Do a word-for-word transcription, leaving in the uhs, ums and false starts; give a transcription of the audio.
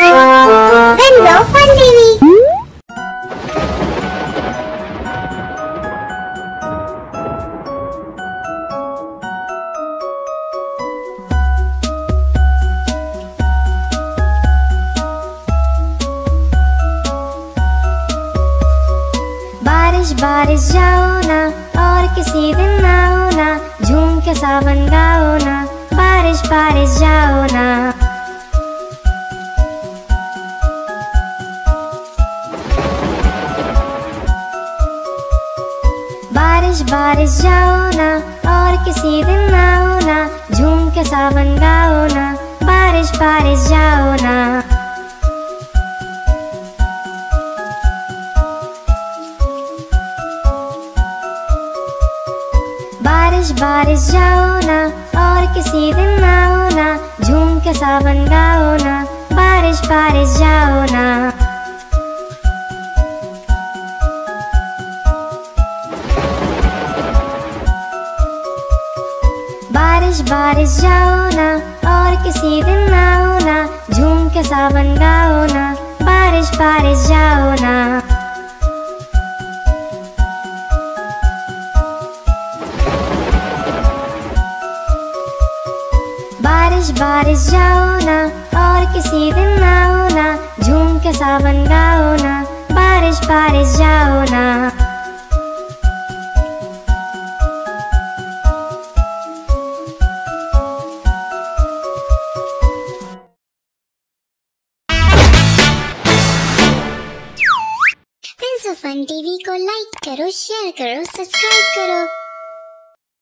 Renzo, prendimi! बारिश जाओ ना और किसी दिन आओ ना, झूम के सावन गाओ ना, बारिश बारिश जाओ ना। बारिश बारिश जाओ ना और किसी दिन आओ ना, झूम के सावन गाओ ना, बारिश बारिश जाओ ना। बारिश बारिश जाओ ना और किसी दिन आओ ना, झूम के सावन गाओ ना, बारिश बारिश जाओ ना। बारिश बारिश जाओ ना और किसी दिन आओ ना, झूम के सावन गाओ ना, बारिश बारिश जाओ ना। बारिश बारिश जाओ ना और किसी दिन आओ ना, झूम के सावन गाओ ना, बारिश बारिश जाओ ना। फ्रेंड्स ऑफ फन टीवी को लाइक करो, शेयर करो, सब्सक्राइब करो।